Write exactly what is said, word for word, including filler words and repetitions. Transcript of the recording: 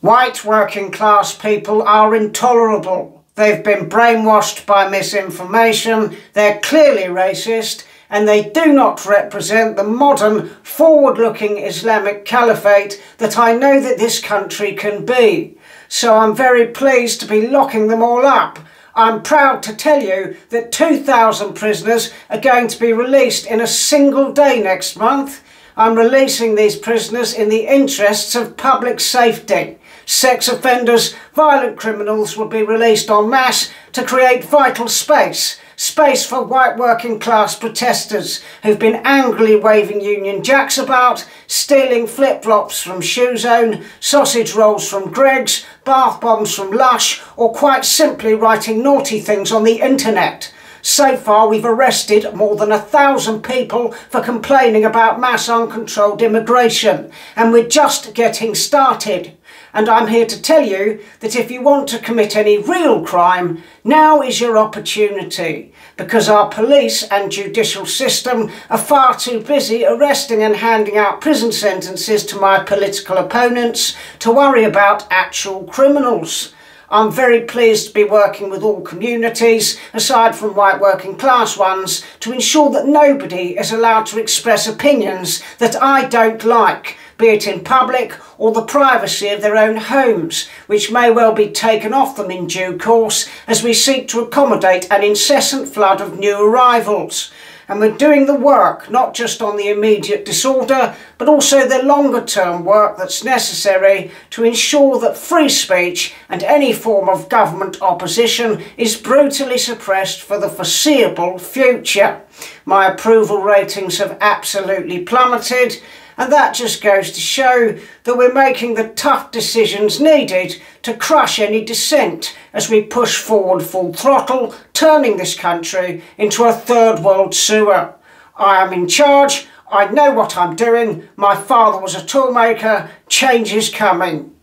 White working class people are intolerable. They've been brainwashed by misinformation, they're clearly racist, and they do not represent the modern, forward-looking Islamic caliphate that I know that this country can be. So I'm very pleased to be locking them all up. I'm proud to tell you that two thousand prisoners are going to be released in a single day next month. I'm releasing these prisoners in the interests of public safety. Sex offenders, violent criminals will be released en masse to create vital space. Space for white working class protesters who've been angrily waving Union Jacks about, stealing flip-flops from Shoe Zone, sausage rolls from Greg's, bath bombs from Lush, or quite simply writing naughty things on the internet. So far we've arrested more than a thousand people for complaining about mass uncontrolled immigration, and we're just getting started. And I'm here to tell you that if you want to commit any real crime, now is your opportunity, because our police and judicial system are far too busy arresting and handing out prison sentences to my political opponents to worry about actual criminals. I'm very pleased to be working with all communities, aside from white working class ones, to ensure that nobody is allowed to express opinions that I don't like, be it in public or the privacy of their own homes, which may well be taken off them in due course as we seek to accommodate an incessant flood of new arrivals. And we're doing the work, not just on the immediate disorder, but also the longer term work that's necessary to ensure that free speech and any form of government opposition is brutally suppressed for the foreseeable future. My approval ratings have absolutely plummeted, and that just goes to show that we're making the tough decisions needed to crush any dissent as we push forward full throttle, turning this country into a third world sewer. I am in charge, I know what I'm doing, my father was a toolmaker, change is coming.